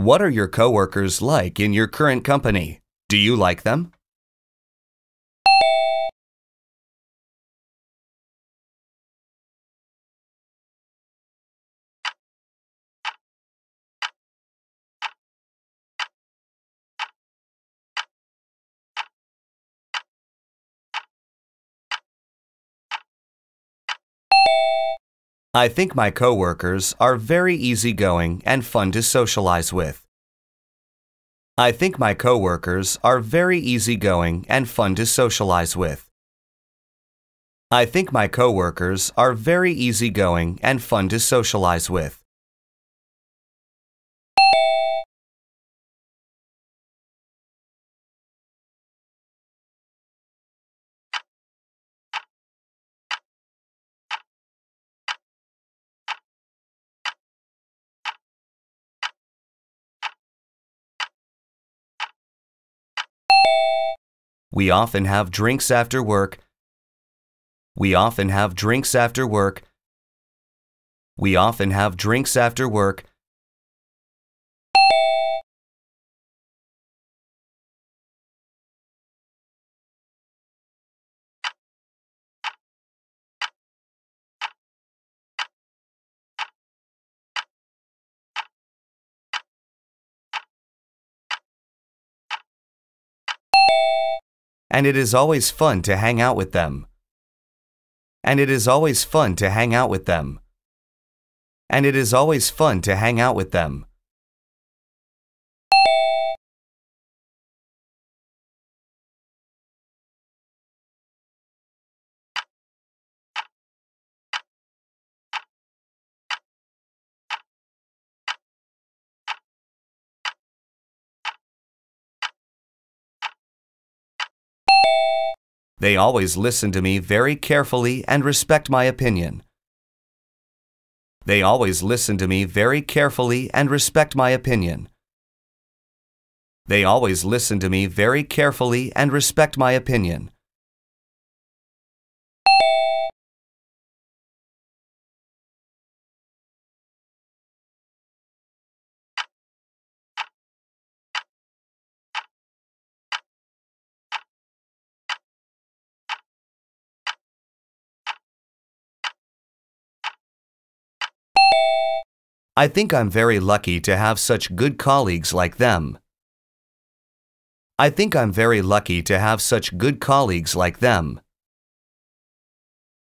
What are your coworkers like in your current company? Do you like them? I think my coworkers are very easygoing and fun to socialize with. I think my coworkers are very easygoing and fun to socialize with. I think my coworkers are very easygoing and fun to socialize with. We often have drinks after work. We often have drinks after work. We often have drinks after work. And it is always fun to hang out with them. And it is always fun to hang out with them. And it is always fun to hang out with them. They always listen to me very carefully and respect my opinion. They always listen to me very carefully and respect my opinion. They always listen to me very carefully and respect my opinion. I think I'm very lucky to have such good colleagues like them. I think I'm very lucky to have such good colleagues like them.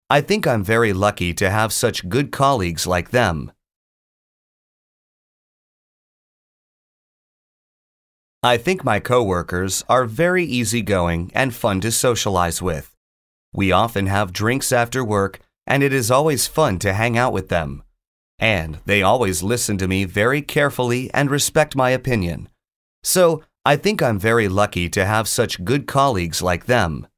I think I'm very lucky to have such good colleagues like them. I think my coworkers are very easygoing and fun to socialize with. We often have drinks after work, and it is always fun to hang out with them. And they always listen to me very carefully and respect my opinion. So, I think I'm very lucky to have such good colleagues like them.